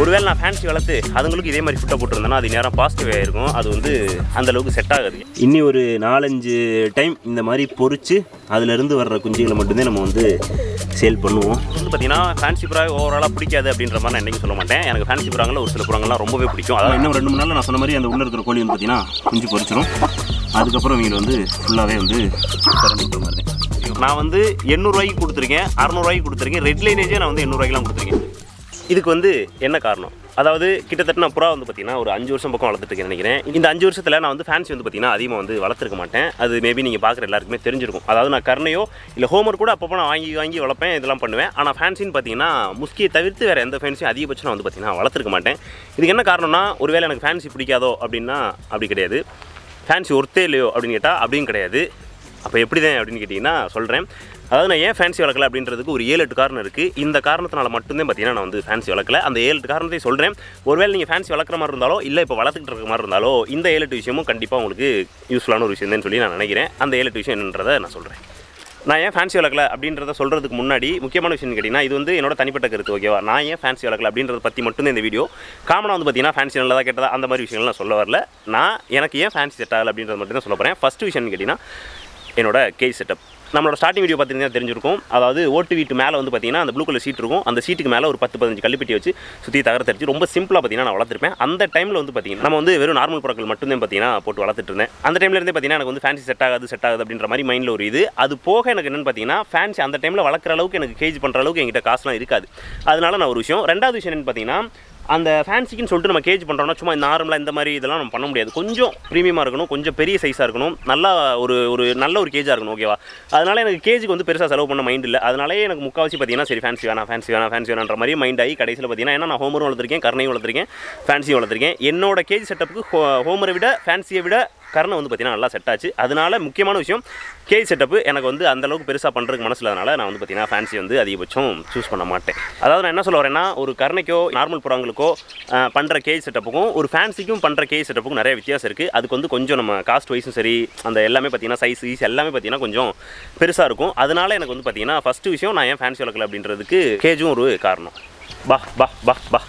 ஒருவேளை நான் ஃபேன்சி வளர்த்து அதுங்களுக்கு இதே மாதிரி ஃபுட்டை போட்டுருந்தேன்னா அது நேரம் பாசிட்டிவாக இருக்கும். அது வந்து அந்தளவுக்கு செட் ஆகுது. இன்னி ஒரு 4-5 டைம் இந்த மாதிரி பொறிச்சு அதிலிருந்து வர்ற குஞ்சுகளை மட்டும்தான் நம்ம வந்து சேல் பண்ணுவோம். வந்து பார்த்தீங்கன்னா ஃபேன்சி புறாவை ஓவராலாக பிடிக்காது அப்படின்ற மாதிரி நான் என்றைக்கும் சொல்ல மாட்டேன். எனக்கு ஃபேன்சி புறாங்களில் ஒரு சில புறாங்கள்லாம் ரொம்பவே பிடிக்கும். அதாவது இன்னும் 2 மணி நேரம் நான் சொன்ன மாதிரி அந்த உள்ளே இருக்கிற கோழி வந்து பார்த்தீங்கன்னா குஞ்சு பொறிச்சிடும். அதுக்கப்புறம் இவங்க வந்து ஃபுல்லாகவே வந்து திறந்துக்கிற மாதிரி தான். நான் வந்து 800 ரூபாய்க்கு கொடுத்துருக்கேன், 600 ரூபாய்க்கு கொடுத்துருக்கேன். ரெட் லைனேஜே நான் வந்து 800 ரூபாய்க்குலாம் கொடுத்துருக்கேன். இதுக்கு வந்து என்ன காரணம்? அதாவது கிட்டத்தட்ட நான் புறா வந்து பார்த்தீங்கன்னா ஒரு 5 வருஷம் பக்கம் வளர்த்துட்டுருக்கேன் நினைக்கிறேன். இந்த 5 வருஷத்தில் நான் வந்து ஃபேன்சி வந்து பார்த்தீங்கன்னா அதிகமாக வந்து வளர்த்துருக்க மாட்டேன். அது மேபி நீங்கள் பார்க்குற எல்லாருக்குமே தெரிஞ்சிருக்கும். அதாவது நான் கருணையோ இல்லை ஹோமர் கூட அப்பப்போ நான் வாங்கி வளர்ப்பேன், இதெல்லாம் பண்ணுவேன். ஆனால் ஃபேன்சின்னு பார்த்தீங்கன்னா முஸ்கியை தவிர்த்து வேறு எந்த ஃபேன்சியும் அதிகபட்சம் நான் வந்து பார்த்தீங்கன்னா வளர்த்துருக்க மாட்டேன். இதுக்கு என்ன காரணம்னா, ஒருவேளை எனக்கு ஃபேன்சி பிடிக்காதோ அப்படின்னா அப்படி கிடையாது. ஃபேன்சி ஒர்த்தே இல்லையோ அப்படின்னு கேட்டால் அப்படியும் கிடையாது. அப்போ எப்படி தான் அப்படின்னு கேட்டிங்கன்னா சொல்கிறேன். அதாவது நான் ஏன் ஃபேன்சி வளர்க்கலை அப்படின்றதுக்கு ஒரு 7-8 காரணம் இருக்குது. இந்த காரணத்தினால மட்டும்தான் பார்த்தீங்கன்னா நான் வந்து ஃபேன்சி வளர்க்கலை. அந்த 7-8 காரணத்தை சொல்கிறேன். ஒருவேளை நீங்கள் ஃபேன்சி வளர்க்குற மாதிரி இருந்தாலோ இல்லை இப்போ வளர்த்துக்கிட்டு இருக்கிற மாதிரி இருந்தாலோ இந்த 7-8 விஷயமும் கண்டிப்பாக உங்களுக்கு யூஸ்ஃபுல்லான ஒரு விஷயம் தான் சொல்லி நான் நினைக்கிறேன். அந்த 7-8 விஷயம் என்னன்றதை நான் சொல்கிறேன். நான் ஏன் ஃபேன்சி வளர்க்கலை அப்படின்றத சொல்கிறதுக்கு முன்னாடி முக்கியமான விஷயம் கேட்டிங்கன்னா, இது வந்து என்னோட தனிப்பட்ட கருத்து, ஓகேவா? நான் ஏன் ஃபேன்சி வளர்க்கலை அப்படின்றத பற்றி மட்டும்தான் இந்த வீடியோ. காமனாக வந்து பார்த்தீங்கன்னா ஃபேன்சி நல்லதாக கேட்டதா அந்த மாதிரி விஷயங்கள் நான் சொல்ல வரல. நான் எனக்கு ஏன் ஃபேன்சி செட் ஆகலை அப்படின்றத மட்டும் தான் சொல்ல போகிறேன். ஃபஸ்ட்டு விஷயம்னு கேட்டிங்கன்னா என்னோட கேஜ் செட்டப். நம்மளோட ஸ்டார்டிங் வீடியோ பார்த்திங்கன்னா தெரிஞ்சிருக்கும். அதாவது ஓட்டு வீட்டு மேலே வந்து பார்த்திங்கன்னா அந்த ப்ளூ கலர் சீட் இருக்கும். அந்த சீட்டுக்கு மேலே ஒரு 10-15 கல்லுப்பெட்டி வச்சு சுற்றி தகர்த்தடிச்சு ரொம்ப சிம்பிளாக பார்த்திங்கன்னா நான் வளர்த்துருப்பேன். அந்த டைமில் வந்து பார்த்திங்கன்னா நம்ம வந்து வெறும் நார்மல் புறாக்கள் மட்டும்தான் பார்த்திங்கன்னா போட்டு வளர்த்துட்டு இருந்தேன். அந்த டைமில் இருந்தே பார்த்திங்கன்னா எனக்கு வந்து ஃபேன்சி செட் ஆகுது அப்படின்ற மாதிரி மைண்டில் ஒரு இது. அது போக எனக்கு என்னென்னு பார்த்திங்கன்னா ஃபேன்சி அந்த டைமில் வளர்க்குற அளவுக்கு எனக்கு கேஜ் பண்ணுற அளவுக்கு என்கிட்ட காசுலாம் இருக்காது. அதனால நான் ஒரு விஷயம். ரெண்டாவது விஷயம் என்னென்னு பார்த்திங்கன்னா, அந்த ஃபேன்சிக்குன்னு சொல்லிட்டு நம்ம கேஜ் பண்ணுறோம்னா சும்மா நார்மலாக இந்த மாதிரி இதெல்லாம் நம்ம பண்ண முடியாது. கொஞ்சம் ப்ரீமியமாக இருக்கணும், கொஞ்சம் பெரிய சைஸாக இருக்கணும், நல்லா ஒரு நல்ல கேஜாக இருக்கணும், ஓகேவா? அதனால் எனக்கு கேஜுக்கு வந்து பெருசாக செலவு பண்ண மைண்ட் இல்லை. அதனாலே எனக்கு முக்கால்வாசி பார்த்தீங்கன்னா சரி ஃபேன்சி வேணான்ற மாதிரி மைண்ட் ஆகி கடைசியில் பார்த்தீங்கன்னா, ஏன்னா நான் ஹோமரும் வளர்த்துருக்கேன், கருணையும் வளர்த்துருக்கேன், ஃபேன்சியும் வளர்த்துருக்கேன். என்னோட கேஜ் செட்டப்புக்கு ஹோமரை விட ஃபேன்சியை விட கருணை வந்து பார்த்தீங்கன்னா நல்லா செட் ஆச்சு. அதனால் முக்கியமான விஷயம் கேஜ் செட்டப்பு எனக்கு வந்து அந்தளவுக்கு பெருசாக பண்ணுறதுக்கு மனசில். அதனால் நான் வந்து பார்த்தீங்கன்னா ஃபேன்சி வந்து அதிகபட்சம் சூஸ் பண்ண மாட்டேன். அதாவது நான் என்ன சொல்ல வரேன்னா, ஒரு கருணைக்கோ நார்மல் புறாங்களுக்கோ பண்ணுற கேஜ் செட்டப்புக்கும் ஒரு ஃபேன்சிக்கும் பண்ணுற கேஜ் செட்டப்புக்கும் நிறைய வித்தியாசம் இருக்குது. அதுக்கு வந்து கொஞ்சம் நம்ம காஸ்ட் வைஸும் சரி, அந்த எல்லாமே பார்த்தீங்கன்னா சைஸ் எல்லாமே பார்த்தீங்கன்னா கொஞ்சம் பெருசாக இருக்கும். அதனால் எனக்கு வந்து பார்த்தீங்கன்னா ஃபஸ்ட்டு விஷயம் நான் ஏன் ஃபேன்சி வளர்க்கல அப்படின்றதுக்கு கேஜும் ஒரு காரணம். பா பா பா பா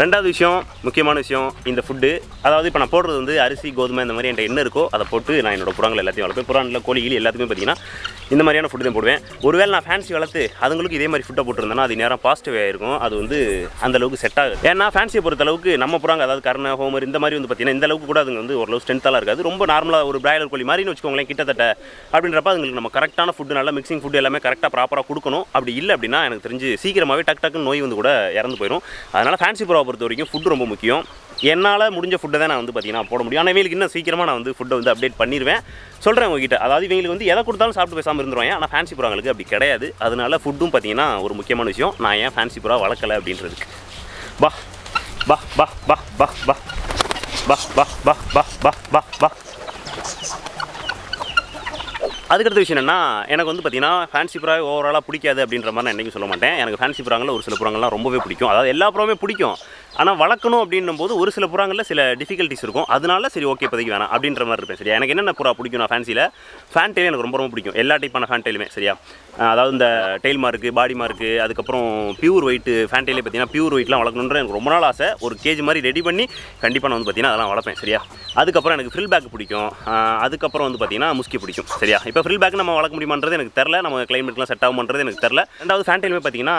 ரெண்டாவது விஷயம், முக்கியமான விஷயம், இந்த ஃபுட்டு. அதாவது இப்போ நான் போடுறது வந்து அரிசி, கோதுமை, இந்த மாதிரி என்கிட்ட என்ன இருக்கோ அதை போட்டு நான் என்னோடய புறாங்கள் எல்லாத்தையும் வளர்ப்பேன். புறானில் கோழிகள் எல்லாத்துக்குமே பார்த்தீங்கன்னா இந்த மாதிரியான ஃபுட்டு தான் போடுவேன். ஒருவேளை நான் ஃபேன்சி வளர்த்து அதுங்களுக்கு இதே மாதிரி ஃபுட்டை போட்டுருந்தேன்னா அது நேரம் பாசிட்டிவாக இருக்கும். அது வந்து அந்தளவுக்கு செட் ஆகுது. ஏன்னா ஃபேன்சியை பொறுத்தளவுக்கு நம்ம புறாங்க, அதாவது கருணை, ஹோமர் இந்த மாதிரி வந்து பார்த்தீங்கன்னா இந்த அளவுக்கு கூட அதுங்க வந்து ஓரளவு ஸ்ட்ரென்த்தாலாம் இருக்காது. ரொம்ப நார்மலாக ஒரு பிராய்லர் கோழி மாதிரின்னு வச்சுக்கோங்களேன் கிட்டத்தட்ட. அப்படின்றப்ப அதுங்களுக்கு நம்ம கரெக்டான ஃபுட்டு, நல்லா மிக்சிங் ஃபுட்டு எல்லாமே கரெக்டாக ப்ராப்பராக கொடுக்கணும். அப்படி இல்லை அப்படின்னா எனக்கு தெரிஞ்சு சீக்கிரமாகவே டக்குன்னு நோய் வந்து கூட இறந்து போயிடும். அதனால் ஃபேன்சி புறா பொறுத்த வரைக்கும் ஃபுட்டு ரொம்ப முக்கியம். என்னால் முடிஞ்ச ஃபுட்டை தான் நான் வந்து பார்த்தீங்கன்னா போட முடியும். ஆனால் இவங்களுக்கு இன்னும் சீக்கிரமாக நான் வந்து ஃபுட்டை வந்து அப்டேட் பண்ணிடுவேன், சொல்கிறேன் உங்ககிட்ட. அதாவது இவங்களுக்கு வந்து எதை கொடுத்தாலும் சாப்பிட்டு பேசாமல் இருந்துருவாங்க. ஆனால் ஃபேன்சி புறாங்களுக்கு அப்படி கிடையாது. அதனால் ஃபுட்டும் பார்த்தீங்கன்னா ஒரு முக்கியமான விஷயம் நான் ஏன் ஃபேன்சி புறா வளர்க்கலை அப்படின்றதுக்கு. பா பா பா பா பா பா பா பா பா பா பா பா பா அதுக்கடுத்த விஷயம் என்னென்னா, எனக்கு வந்து பார்த்தீங்கன்னா ஃபேன்சி புறாவை ஓவராலாக பிடிக்காது அப்படின்ற மாதிரி நான் என்றைக்கும் சொல்ல மாட்டேன். எனக்கு ஃபேன்சி புறாங்களில் ஒரு சில புறாங்கள்லாம் ரொம்பவே பிடிக்கும். அதாவது எல்லா புறாவுமே பிடிக்கும். ஆனால் வளர்க்கணும் அப்படின்னும் போது ஒரு சில புறாங்களில் சில டிஃபிகல்ட்டிஸ் இருக்கும். அதனால சரி ஓகே இப்போதைக்கு வேணாம் அப்படின்ற மாதிரி இருப்பேன். சரி எனக்கு என்னென்ன புறா பிடிக்கும்? நான் ஃபேன்சியில் ஃபேன் டெயில் எனக்கு ரொம்ப ரொம்ப பிடிக்கும். எல்லா டைப்பான ஃபேன் டெயிலுமே சரியா. அதாவது இந்த டெயில் மார்க்கு, பாடி மார்க்கு, அதுக்கப்புறம் பியூர் ஒயிட்டு ஃபேன் டெயிலே பார்த்தீங்கன்னா பியூர் ஒயிட்லாம் வளர்க்கணுன்ற எனக்கு ரொம்ப நாள் ஆசை. ஒரு கேஜ் மாதிரி ரெடி பண்ணி கண்டிப்பாக நான் வந்து பார்த்தீங்கன்னா அதெல்லாம் வளர்ப்பேன் சரியா. அதுக்கப்புறம் எனக்கு ஃப்ரில் பேக் பிடிக்கும். அதுக்கப்புறம் வந்து பார்த்தீங்கன்னா முஸ்கி பிடிக்கும் சரியா. இப்போ ஃப்ரில் பேக் நம்ம வளர்க்க முடியுமான்றது எனக்கு தெரில. நம்ம கிளைமேட்லாம் செட் ஆகும்ன்றது எனக்கு தெரில. ரெண்டாவது ஃபேன் டெயிலுமே பார்த்தீங்கன்னா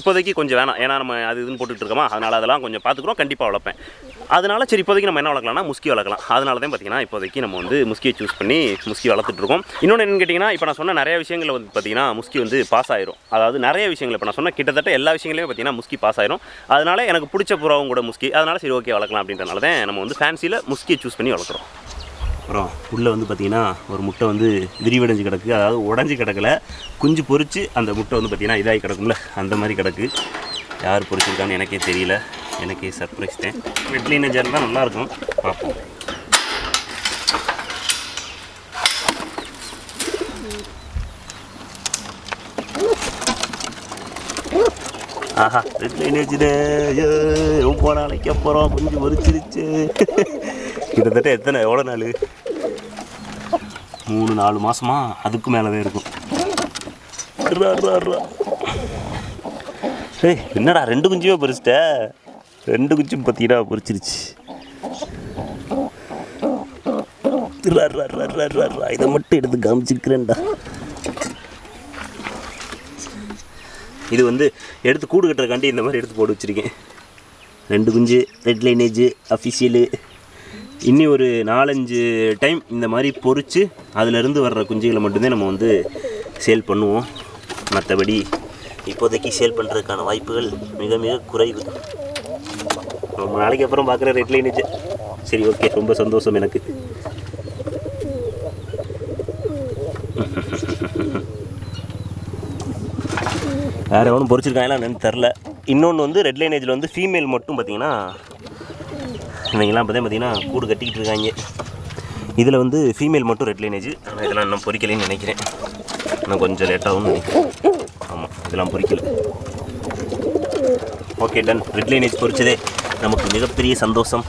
இப்போதைக்கு கொஞ்சம் வேணாம். ஏன்னா நம்ம அது இதுன்னு போட்டுட்டு இருக்கோமா, அதனால் அதெல்லாம் கொஞ்சம் பார்த்துக்குறோம். கண்டிப்பாக வளர்ப்பேன். அதனால் சரி இப்போதைக்கு நம்ம என்ன வளர்க்கலாம்னா முஸ்கி வளர்க்கலாம். அதனால தான் பார்த்தீங்கன்னா இப்போதைக்கு நம்ம வந்து முஸ்கியை சூஸ் பண்ணி முஸ்கி வளர்த்துட்ருக்கோம். இன்னொன்று என்னென்னு கேட்டிங்கன்னா, இப்போ நான் சொன்ன நிறைய விஷயங்கள் வந்து பார்த்தீங்கன்னா முஸ்கி வந்து பாஸ் ஆயிரும். அதாவது நிறைய விஷயங்கள் இப்போ நான் சொன்ன கிட்டத்தட்ட எல்லா விஷயங்களையும் பார்த்தீங்கன்னா முஸ்கி பாஸ் ஆயிரும். அதனால் எனக்கு பிடிச்ச புறாவும் கூட முஸ்கி. அதனால் சரி ஓகே வளர்க்கலாம் அப்படின்றனால தான் நம்ம வந்து ஃபேன்சியில் முஸ்கியை சூஸ் பண்ணி வளர்க்குறோம். அப்புறம் உள்ளே வந்து பார்த்திங்கன்னா ஒரு முட்டை வந்து விரிவடைஞ்சு கிடக்கு. அதாவது உடஞ்சி கிடக்கல, குஞ்சு பொறிச்சு அந்த முட்டை வந்து பார்த்திங்கன்னா இதாகி கிடக்கும்ல, அந்த மாதிரி கிடக்கு. யார் பொறிச்சிருக்கான்னு எனக்கே தெரியல, எனக்கே சர்ப்ரைஸ் தான். வெட்லின ஜார் தான் நல்லாயிருக்கும், பார்ப்போம். ஆஹா வெட்லினேஜினே ரொம்ப நாளைக்கு அப்புறம் குஞ்சு பொறிச்சிருச்சு. கிட்டத்தட்ட எத்தனை எவ்வளோ நாள், 3-4 மாதமா அதுக்கு மேலவே இருக்கும். என்னடா 2 குஞ்சுமே பொறிச்சிட்ட? ரெண்டு குச்சி பத்திடா பொரிச்சிருச்சு. இதை மட்டும் எடுத்து காமிச்சிருக்கிறேன்டா. இது வந்து எடுத்து கூடு கட்டுறக்காண்டி இந்த மாதிரி எடுத்து போட்டு வச்சுருக்கேன். ரெண்டு குஞ்சு ரெட் லைனேஜு அஃபிஷியலு இன்னி ஒரு 4-5 டைம் இந்த மாதிரி பொறித்து அதிலிருந்து வர்ற குஞ்சுகளை மட்டும்தான் நம்ம வந்து சேல் பண்ணுவோம். மற்றபடி இப்போதைக்கு சேல் பண்ணுறதுக்கான வாய்ப்புகள் மிக மிக குறைவு. ரொம்ப நாளைக்கு அப்புறம் பார்க்குற ரெட் லைனேஜ். சரி, ஓகே, ரொம்ப சந்தோஷம் எனக்கு. வேறு எவனும் பொறிச்சிருக்காங்களா என்னென்னு தெரில. இன்னொன்று வந்து ரெட் லைனேஜில் வந்து ஃபீமேல் மட்டும் பார்த்திங்கன்னா இவங்கெல்லாம் இப்போ தான் பார்த்திங்கன்னா கூடு கட்டிக்கிட்டு இருக்காங்க. இதில் வந்து ஃபீமேல் மட்டும் ரெட் லைனேஜ். ஆனால் இதெல்லாம் இன்னும் பொறிக்கலைன்னு நினைக்கிறேன். இன்னும் கொஞ்சம் லேட்டாகவும் நினைக்கிறேன். ஆமாம், இதெல்லாம் பொறிக்கல. Okay, done. ரெட் லைனேஜ் பொறிச்சதே நமக்கு மிகப்பெரிய சந்தோஷம்.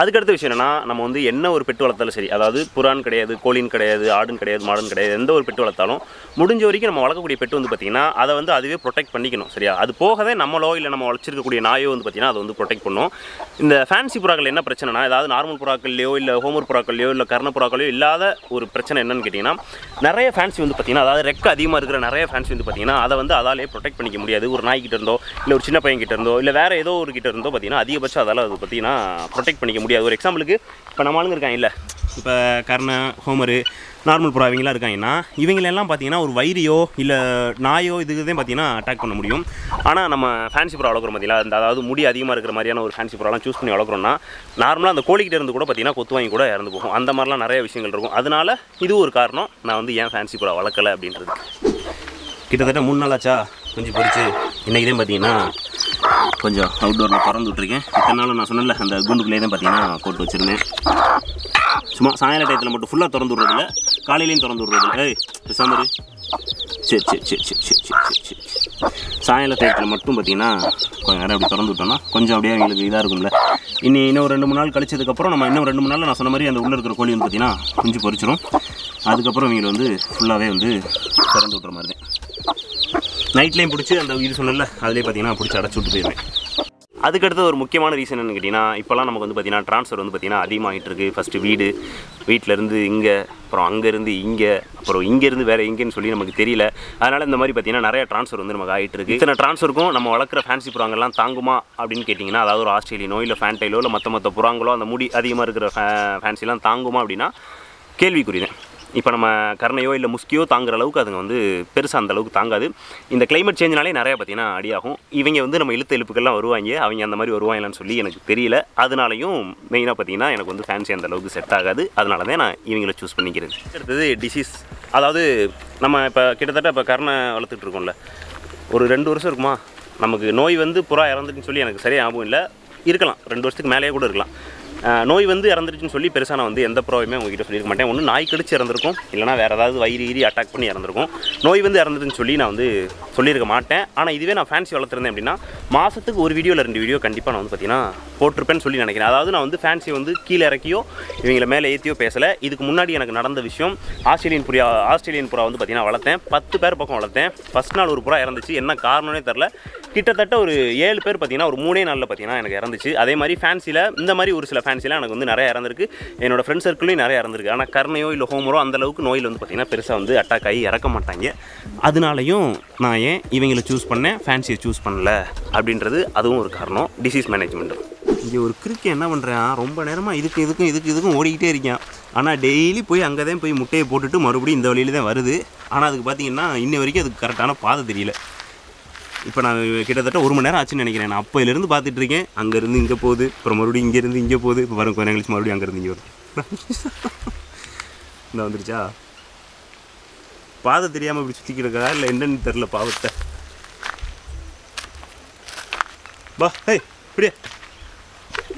அதுக்கடுத்த விஷயம் என்னென்னா, நம்ம வந்து என்ன ஒரு பெட்டு வளர்த்தாலும் சரி, அதாவது புறான் கிடையாது, கோழின் கிடையாது, ஆடுன்னு கிடையாது, மாடுன்னு கிடையாது, எந்த ஒரு பெட்டு வளர்த்தாலும் முடிஞ்ச வரைக்கும் நம்ம வளர்க்கக்கூடிய பெட்டு வந்து பார்த்திங்கன்னா அதை வந்து அதுவே ப்ரொடெக்ட் பண்ணிக்கணும். சரியா? அது போகவே நம்மளோ இல்லை நம்ம வளர்ச்சிருக்கக்கூடிய நாயோ வந்து பார்த்திங்கன்னா அதை வந்து ப்ரொடெக்ட் பண்ணும். இந்த ஃபேன்சி புறாக்கள் என்ன பிரச்சனைனா, ஏதாவது நார்மல் புறாக்கள்லையோ இல்லை ஹோமர் புறாக்கள்லையோ இல்லை கர்ண புறாக்கள்லையோ இல்லாத ஒரு பிரச்சனை என்னென்னு கேட்டிங்கன்னா, நிறைய ஃபேன்சி வந்து பார்த்திங்கன்னா அதாவது ரெக்க அதிகமாக இருக்கிற நிறைய ஃபேன்சி வந்து பார்த்திங்கன்னா அதை வந்து அதாலே ப்ரொடெக்ட் பண்ணிக்க முடியாது. ஒரு நாய்கிட்ட இருந்தோ இல்லை ஒரு சின்ன பையன்கிட்ட இருந்தோ இல்லை வேறு ஏதோ ஒரு கிட்ட இருந்தோ பார்த்திங்கன்னா அதிகபட்சம் அதால் அது பார்த்திங்கன்னா ப்ரொடெக்ட் பண்ணிக்க முடியும். ஒரு எக்ஸாம்பிளுக்கு இப்போ நம்ம ஆளுங்க இருக்காங்க இல்லை, இப்போ கர்ண ஹோமரு நார்மல் புறா இவங்களாம் இருக்காங்கன்னா இவங்களெல்லாம் பார்த்தீங்கன்னா ஒரு வயிறியோ இல்லை நாயோ இதுதான் பார்த்தீங்கன்னா அட்டாக் பண்ண முடியும். ஆனால் நம்ம ஃபேன்சி புறா வளர்க்குறோம் பார்த்தீங்களா, அந்த அதாவது முடி அதிகமாக இருக்கிற மாதிரியான ஒரு ஃபேன்சி புறாலாம் சூஸ் பண்ணி வளர்க்குறோன்னா நார்மலாக அந்த கோழிக்கிட்ட இருந்து கூட பார்த்தீங்கன்னா கொத்து வாங்கி கூட இறந்து போகும். அந்த மாதிரிலாம் நிறைய விஷயங்கள் இருக்கும். அதனால் இது ஒரு காரணம் நான் வந்து ஏன் ஃபேன்சி புறா வளர்க்கலை அப்படின்றது. கிட்டத்தட்ட 3 நாளாச்சா கொஞ்சம் பொறிச்சு. இன்றைக்கி தான் பார்த்தீங்கன்னா கொஞ்சம் அவுட்டோரில் பறந்து விட்ருக்கேன். இத்தனாலும் நான் சொன்னல அந்த கூண்டுக்குள்ளே தான் பார்த்தீங்கன்னா போட்டு வச்சுருந்தேன். சும்மா சாயங்கால டயத்தில் மட்டும் ஃபுல்லாக திறந்து விட்றதில்ல, காலையிலையும் திறந்து விட்றதில்ல. சாமரு சரி சரி சரி சரி சரி சரி சரி சாயங்கால டயத்தில் மட்டும் பார்த்தீங்கன்னா கொஞ்சம் நேரம் அப்படி திறந்து விட்டோம்னா கொஞ்சம் அப்படியே எங்களுக்கு இதாக இருக்கும்ல. இன்னும் ஒரு 2-3 நாள் கழிச்சதுக்கப்புறம் நம்ம இன்னும் 2-3 நாளில் நான் சொன்ன மாதிரி அந்த உள்ளே இருக்கிற கோழி வந்து பார்த்தீங்கன்னா குஞ்சு பொறிச்சிடும். அதுக்கப்புறம் இவங்களை வந்து ஃபுல்லாகவே வந்து திறந்து விட்ற மாதிரி தான். நைட்லேயும் பிடிச்சி அந்த இது சொன்னல அதிலே பார்த்தீங்கன்னா பிடிச்சி அடைச்சிட்டு போயிடுவேன். அதுக்கடுத்து ஒரு முக்கியமான ரீசன் என்னென்னு கேட்டிங்கன்னா, இப்போலாம் நமக்கு வந்து பார்த்திங்கன்னா ட்ரான்ஸ்ஃபர் வந்து பார்த்திங்கன்னா அதிகமாகிட்டு இருக்குது. ஃபஸ்ட்டு வீட்டிலேருந்து இங்கே, அப்புறம் அங்கேருந்து இங்கே, அப்புறம் இங்கேருந்து வேறு எங்கேன்னு சொல்லி நமக்கு தெரியல. அதனால் இந்த மாதிரி பார்த்திங்கன்னா நிறையா ட்ரான்ஸ்ஃபர் வந்து நமக்கு ஆகிட்டு இருக்குது. இத்தனை ட்ரான்ஸ்ஃபருக்கும் நம்ம வளர்க்குற ஃபேன்சி புறாங்கள்லாம் தாங்குமா அப்படின்னு கேட்டிங்கன்னா, அதாவது ஒரு ஆஸ்திரேலியனோ இல்லை ஃபேன்டைலோ இல்லை மற்ற புறாங்களோ அந்த முடி அதிகமாக இருக்கிற ஃபேன்சிலாம் தாங்குமா அப்படின்னா கேள்விக்குறிதான். இப்போ நம்ம கர்ணையோ இல்லை முஸ்கியோ தாங்குற அளவுக்கு அதுங்க வந்து பெருசாக அந்த அளவுக்கு தாங்காது. இந்த கிளைமேட் சேஞ்சினாலே நிறையா பார்த்திங்கன்னா அடியாகும். இவங்க வந்து நம்ம இழுத்த இழுப்புக்கெல்லாம் வருவாங்க. அவங்க அந்த மாதிரி வருவாங்களான்னு சொல்லி எனக்கு தெரியல. அதனாலையும் மெயினாக பார்த்திங்கன்னா எனக்கு வந்து ஃபேன்சி அந்த அளவுக்கு செட் ஆகாது. அதனால தான் நான் இவங்களை சூஸ் பண்ணிக்கிறது. அடுத்தது டிசீஸ். அதாவது நம்ம இப்போ கிட்டத்தட்ட இப்போ கர்ணை வளர்த்துட்ருக்கோம்ல, ஒரு 2 வருஷம் இருக்குமா நமக்கு நோய் வந்து புறா இறந்துட்டுன்னு சொல்லி எனக்கு சரியாக ஞாபகம் இல்லை. இருக்கலாம், 2 வருஷத்துக்கு மேலேயே கூட இருக்கலாம். நோய் வந்து இறந்துருச்சுன்னு சொல்லி பெருசாக நான் வந்து எந்த புறாவையுமே உங்ககிட்ட சொல்லியிருக்க மாட்டேன். ஒன்று நாய் கடிச்சு இறந்துருக்கும், இல்லைனா வேறு ஏதாவது வயிறு அட்டாக் பண்ணி இறந்துருக்கும். நோய் வந்து இறந்துருச்சுன்னு சொல்லி நான் வந்து சொல்லியிருக்க மாட்டேன். ஆனால் இதுவே நான் ஃபேன்சி வளர்த்துருந்தேன் அப்படின்னா மாதத்துக்கு ஒரு வீடியோ இல்லை 2 வீடியோ கண்டிப்பாக நான் வந்து பார்த்திங்கன்னா போட்டிருப்பேன்னு சொல்லி நினைக்கிறேன். அதாவது நான் வந்து ஃபேன்சி வந்து கீழே இறக்கியோ இவங்களை மேலே ஏற்றியோ பேசலை. இதுக்கு முன்னாடி எனக்கு நடந்த விஷயம், ஆஸ்திரேலியன் புறா வந்து பார்த்திங்கன்னா வளர்த்தேன். 10 பேர் பக்கம் வளர்த்தேன். ஃபஸ்ட் நாள் ஒரு புறா இறந்துச்சு. என்ன காரணம்னே தெரில. கிட்டத்தட்ட ஒரு 7 பேர் பார்த்திங்கன்னா ஒரு 3 நாளில் பார்த்திங்கன்னா எனக்கு இறந்துச்சு. அதே மாதிரி ஃபேன்சியில் இந்த மாதிரி ஒரு சில ஃபேன்சிலாம் எனக்கு வந்து நிறையா இறந்துருக்கு. என்னோடய ஃப்ரெண்ட் சர்க்கிளையும் நிறையா இறந்துருக்கு. ஆனால் கர்ணையோ இல்லை ஹோமரோ அந்தளவுக்கு நோயில் வந்து பார்த்திங்கன்னா பெருசாக வந்து அட்டாக் ஆகி இறக்க மாட்டாங்க. அதனாலையும் நான் ஏன் இவங்களை சூஸ் பண்ணேன், ஃபேன்சியை சூஸ் பண்ணல அப்படின்றது அதுவும் ஒரு காரணம். Disease management. இங்கே ஒரு கிரிக்கெட் என்ன பண்ணுறேன், ரொம்ப நேரமாக இதுக்கும் ஓடிக்கிட்டே இருக்கேன். ஆனால் டெய்லி போய் அங்கே தான் போய் முட்டையை போட்டுட்டு மறுபடியும் இந்த வழியில் தான் வருது. ஆனால் அதுக்கு பார்த்திங்கன்னா இன்ன வரைக்கும் அதுக்கு கரெக்டான பாதை தெரியல. இப்போ நான் கிட்டத்தட்ட 1 மணி நேரம் ஆச்சுன்னு நினைக்கிறேன். நான் அப்போலேருந்து பார்த்துட்டு இருக்கேன். அங்கேருந்து இங்கே போகுது, அப்புறம் மறுபடியும் இங்கேருந்து இங்கே போகுது, இப்போ வரும் கொஞ்சம் எங்களுக்கு மறுபடியும் அங்கேருந்து இங்கே வருது. இந்த வந்துருச்சா பாதை தெரியாமல் இப்படி சுற்றிக்கிறக்கா இல்லை என்னன்னு தெரில பாவத்தை. பா ஏய் இப்படியே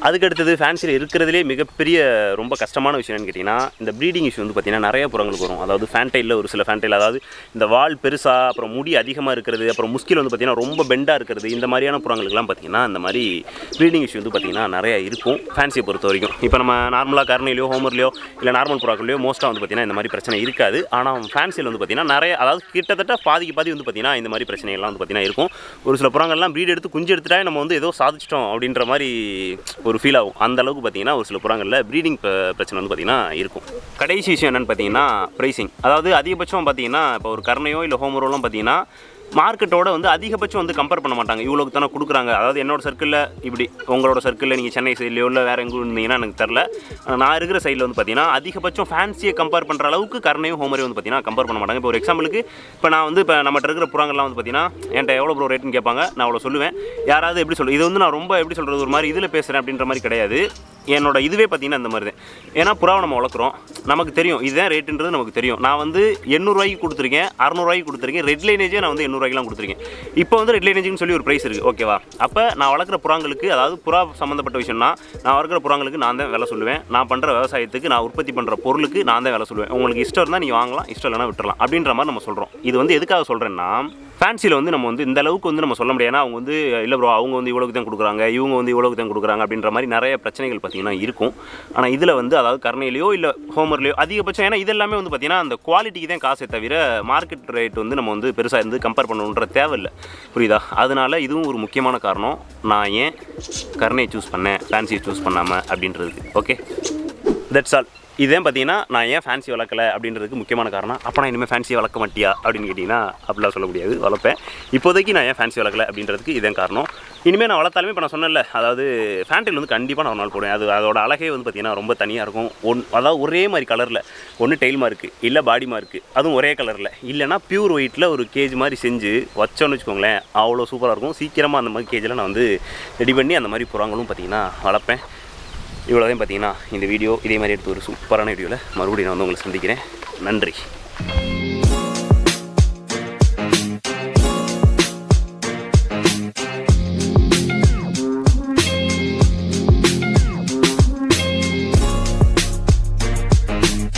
அதுக்கு அடுத்தது ஃபேன்சியில் இருக்கிறதுலே மிகப்பெரிய ரொம்ப கஷ்டமான விஷயம் என்னன்னு கேட்டிங்கன்னா இந்த ப்ரீடிங் இஷ்யூ வந்து பார்த்திங்கன்னா நிறைய புறங்களுக்கு வரும். அதாவது ஃபேன்டைலில் ஒரு சில ஃபேன்டைல் அதாவது இந்த வால் பெருசாக அப்புறம் முடி அதிகமாக இருக்கிறது அப்புறம் முஸ்கில் வந்து பார்த்திங்கன்னா ரொம்ப பெண்டாக இருக்கிறது இந்த மாதிரியான புறங்களுக்குலாம் பார்த்திங்கன்னா இந்த மாதிரி ப்ரீடிங் இஷ்யூ வந்து பார்த்திங்கன்னா நிறையா இருக்கும் ஃபேன்சியை பொறுத்த வரைக்கும். இப்போ நம்ம நார்மலாக கருணையிலையோ ஹோமர்லையோ இல்லை நார்மல் புறாக்கள்லையோ மோஸ்ட்டாக வந்து பார்த்திங்கன்னா இந்த மாதிரி பிரச்சனை இருக்காது. ஆனால் ஃபேன்சியில் வந்து பார்த்திங்கன்னா நிறைய அதாவது கிட்டத்தட்ட பாதிக்கு பாதி வந்து பார்த்திங்கன்னா இந்த மாதிரி பிரச்சனைகள்லாம் வந்து பார்த்திங்கன்னா இருக்கும். ஒரு சில புறங்கள்லாம் ப்ரீட் எடுத்து குஞ்சு எடுத்துட்டால் நம்ம வந்து ஏதோ சாதிச்சிட்டோம் அப்படின்ற மாதிரி ஒரு ஃபீல் ஆகும். அந்தளவுக்கு பார்த்திங்கன்னா ஒரு சில புறங்களில் ப்ரீடிங் பிரச்சனை வந்து பார்த்திங்கன்னா இருக்கும். கடைசி விஷயம் என்னென்னு பார்த்திங்கன்னா ப்ரைஸிங். அதாவது அதிகபட்சம் பார்த்திங்கன்னா இப்போ ஒரு கருணையோ இல்லை ஹோமரோலாம் பார்த்திங்கன்னா மார்க்கெட்டோட வந்து அதிகபட்சம் வந்து கம்பேர் பண்ண மாட்டாங்க. இவ்வளோக்கு தானே கொடுக்குறாங்க. அதாவது என்னோடய சர்க்கிளில் இப்படி உங்களோட சர்க்கிளில் நீங்கள் சென்னை சைட்லையோ இல்லை வேறு எங்கே இருந்தீங்கன்னா எனக்கு தெரில, நான் இருக்கிற சைடில் வந்து பார்த்திங்கன்னா அதிகபட்சம் ஃபேன்சியை கம்பேர் பண்ணுற அளவுக்கு கருணையும் ஹோமரையும் வந்து பார்த்திங்கன்னா கம்பேர் பண்ண மாட்டாங்க. இப்போ ஒரு எக்ஸாம்பிளுக்கு இப்போ நான் வந்து இப்போ நம்மகிட்ட இருக்கிற புறாங்கள்லாம் வந்து பார்த்திங்கன்னா என்கிட்ட எவ்வளோ ப்ரோ ரேட்டுன்னு கேட்பாங்க, நான் அவ்வளோ சொல்லுவேன். யாராவது எப்படி சொல்லுவேன், இது வந்து நான் ரொம்ப எப்படி சொல்கிறது ஒரு மாதிரி இதில் பேசுகிறேன் அப்படின்ற மாதிரி கிடையாது. என்னோட இதுவே பார்த்திங்கன்னா இந்த மாதிரி தான். ஏன்னா புறாவை நம்ம வளர்க்குறோம், நமக்கு தெரியும் இதுதான் ரேட்டுன்றது நமக்கு தெரியும். நான் வந்து 800 ரூபாய்க்கு கொடுத்துருக்கேன், 600 ரூபாய்க்கு கொடுத்துருக்கேன், ரெட் லைனேஜே நான் வந்து 800 ரூபாய்க்குலாம் கொடுத்துருக்கேன். இப்போ வந்து ரெட் லைனேஜுன்னு சொல்லி ஒரு ப்ரைஸ் இருக்குது, ஓகேவா? அப்போ நான் வளர்க்குற புறாங்களுக்கு அதாவது புறா சம்மந்தப்பட்ட விஷயம்னா நான் வளர்க்குற புறாங்களுக்கு நான் தான் வேலை சொல்லுவேன். நான் பண்ணுற விவசாயத்துக்கு நான் உற்பத்தி பண்ணுற பொருளுக்கு நான் தான் வேலை சொல்லுவேன். உங்களுக்கு இஷ்டம் இருந்தால் நீங்கள் வாங்கலாம், இஷ்டம் இல்லைனா விட்டுறலாம் அப்படின்ற மாதிரி நம்ம சொல்கிறோம். இது வந்து எதுக்காக சொல்கிறேன்னா ஃபேன்சியில் வந்து நம்ம வந்து இந்த அளவுக்கு வந்து நம்ம சொல்ல முடியாது. ஏன்னா அவங்க வந்து இல்லை ப்ரோ அவங்க வந்து இவ்வளோக்கு தான் கொடுக்குறாங்க, இவங்க வந்து இவ்வளோக்கு தான் கொடுக்குறாங்க அப்படின்ற மாதிரி நிறைய பிரச்சனைகள் பார்த்திங்கன்னா இருக்கும். ஆனால் இதில் வந்து அதாவது கருணையிலையோ இல்லை ஹோமர்லையோ அதிகபட்சம் ஏன்னா இதெல்லாமே வந்து பார்த்திங்கன்னா அந்த குவாலிட்டிக்கு தான் காசே தவிர மார்க்கெட் ரேட் வந்து நம்ம வந்து பெருசாக இருந்து கம்பேர் பண்ணணுன்ற தேவையில்லை, புரியுதா? அதனால் இதுவும் ஒரு முக்கியமான காரணம் நான் ஏன் கருணையை சூஸ் பண்ணேன் ஃபேன்சியை சூஸ் பண்ணாமல் அப்படின்றதுக்கு. Okay, that's all. இதேன் பார்த்திங்கன்னா நான் ஏன் ஃபேன்சி வளர்க்கலை அப்படின்றதுக்கு முக்கியமான காரணம். அப்போ நான் இனிமேல் ஃபேன்சியை வளர்க்க மாட்டியா அப்படின்னு கேட்டிங்கன்னா அப்படிலாம் சொல்ல முடியாது, வளர்ப்பேன். இப்போதைக்கு நான் ஏன் ஃபேன்சி வளர்க்கலை அப்படின்றதுக்கு இதே காரணம். இனிமேல் நான் வளர்த்தாலுமே இப்போ நான் சொன்னேன்ல அதாவது ஃபேன்டைல் வந்து கண்டிப்பாக நான் ஒரு நாள் போடுவேன். அது அதோட அழகே வந்து பார்த்திங்கன்னா ரொம்ப தனியாக இருக்கும். அதாவது ஒரே மாதிரி கலரில் ஒன்று டெயில் மார்க்கு இல்லை பாடி மார்க்கு அதுவும் ஒரே கலரில் இல்லைனா பியூர் ஒயிட்டில் ஒரு கேஜ் மாதிரி செஞ்சு வச்சோன்னு வச்சுக்கோங்களேன், அவ்வளோ சூப்பராக இருக்கும். சீக்கிரமாக அந்த மாதிரி கேஜில் நான் வந்து ரெடி பண்ணி அந்த மாதிரி புறாங்களும் பார்த்திங்கன்னா வளர்ப்பேன். இவ்வளோதான் பார்த்திங்கன்னா இந்த வீடியோ. இதே மாதிரி எடுத்து ஒரு சூப்பரான வீடியோவில் மறுபடியும் நான் வந்து உங்களை சந்திக்கிறேன். நன்றி.